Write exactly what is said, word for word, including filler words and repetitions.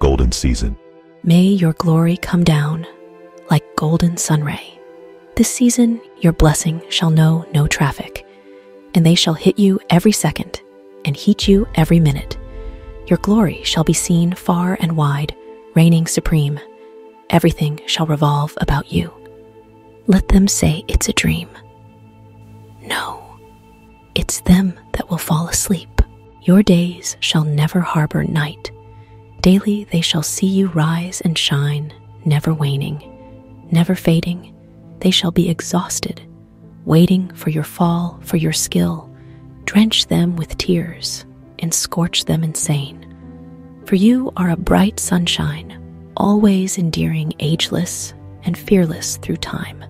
golden season. May your glory come down like golden sunray. This season your blessing shall know no traffic, and they shall hit you every second and heat you every minute. Your glory shall be seen far and wide, reigning supreme. Everything shall revolve about you. Let them say it's a dream. No, it's them that will fall asleep. Your days shall never harbor night. Daily they shall see you rise and shine, never waning, never fading. They shall be exhausted, waiting for your fall, for your skill. Drench them with tears and scorch them insane. For you are a bright sunshine, always endearing, ageless and fearless through time.